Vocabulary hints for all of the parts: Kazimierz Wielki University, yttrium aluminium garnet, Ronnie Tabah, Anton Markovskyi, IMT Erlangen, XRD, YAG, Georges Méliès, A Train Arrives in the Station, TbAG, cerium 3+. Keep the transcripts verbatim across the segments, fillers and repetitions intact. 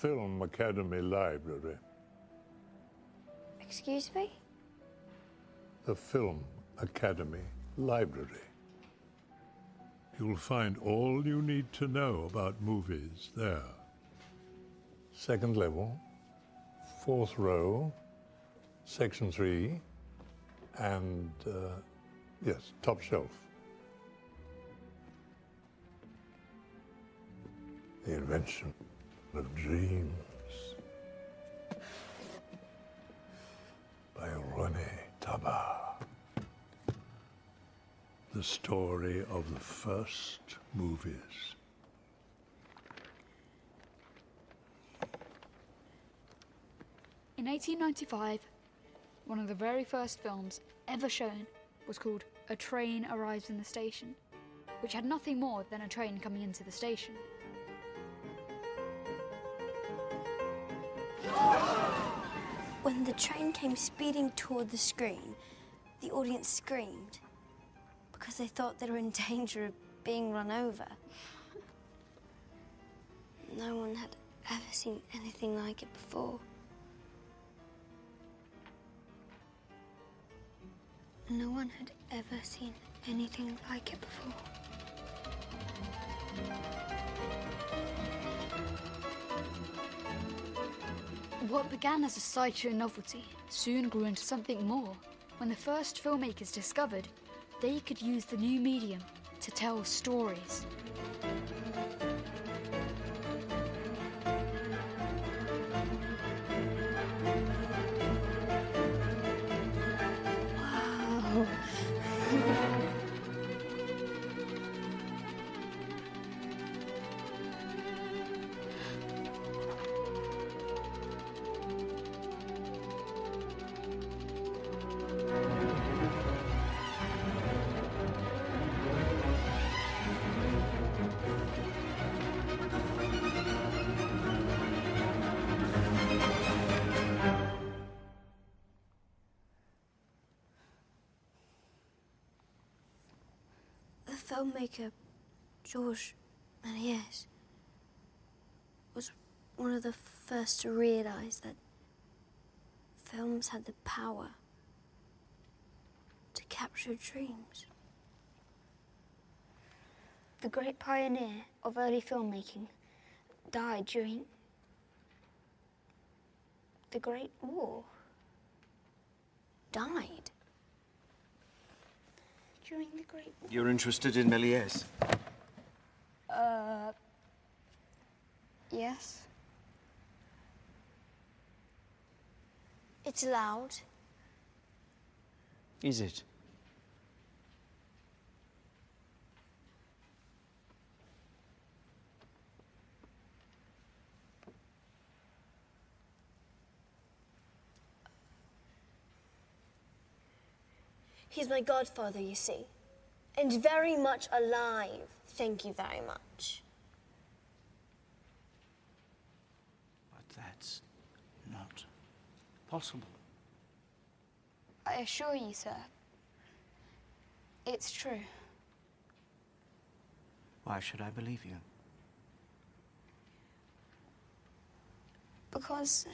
Film Academy Library. Excuse me? The Film Academy Library. You'll find all you need to know about movies there. Second level, fourth row, section three, and, uh, yes, top shelf. The invention of dreams by Ronnie Tabah. The story of the first movies. In eighteen ninety-five, one of the very first films ever shown was called A Train Arrives in the Station, which had nothing more than a train coming into the station. When the train came speeding toward the screen, the audience screamed because they thought they were in danger of being run over. No one had ever seen anything like it before. No one had ever seen anything like it before. What began as a sideshow novelty soon grew into something more when the first filmmakers discovered they could use the new medium to tell stories. Wow. Filmmaker Georges Méliès was one of the first to realise that films had the power to capture dreams. The great pioneer of early filmmaking died during the Great War. Died? During the Great War. You're interested in Méliès? Uh... Yes. It's loud. Is it? He's my godfather, you see, and very much alive. Thank you very much. But that's not possible. I assure you, sir, it's true. Why should I believe you? Because...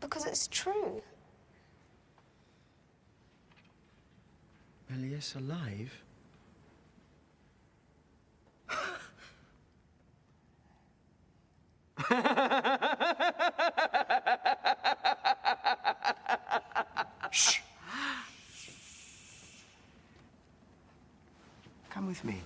because it's true. Méliès alive? Shh! Come with me.